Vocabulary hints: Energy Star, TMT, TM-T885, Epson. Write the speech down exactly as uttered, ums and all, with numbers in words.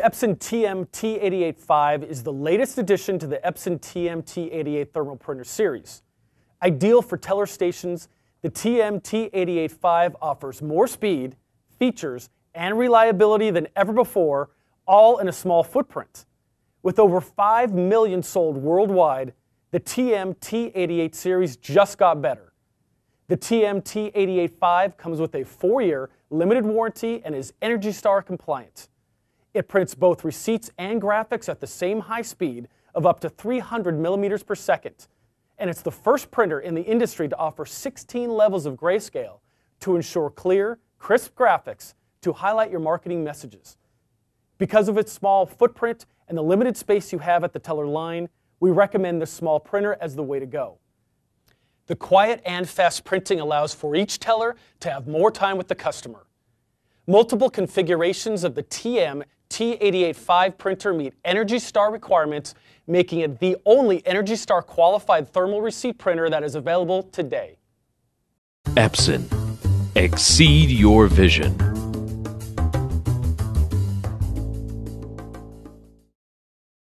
The Epson T M T eight eight five is the latest addition to the Epson T M T eight eight thermal printer series. Ideal for teller stations, the T M T eight eight five offers more speed, features, and reliability than ever before, all in a small footprint. With over five million sold worldwide, the T M T eight eight series just got better. The T M T eight eight five comes with a four year limited warranty and is Energy Star compliant. It prints both receipts and graphics at the same high speed of up to three hundred millimeters per second, and it's the first printer in the industry to offer sixteen levels of grayscale to ensure clear, crisp graphics to highlight your marketing messages. Because of its small footprint and the limited space you have at the teller line, we recommend this small printer as the way to go. The quiet and fast printing allows for each teller to have more time with the customer. Multiple configurations of the T M T eight eight five printer meet Energy Star requirements, making it the only Energy Star qualified thermal receipt printer that is available today. Epson, exceed your vision.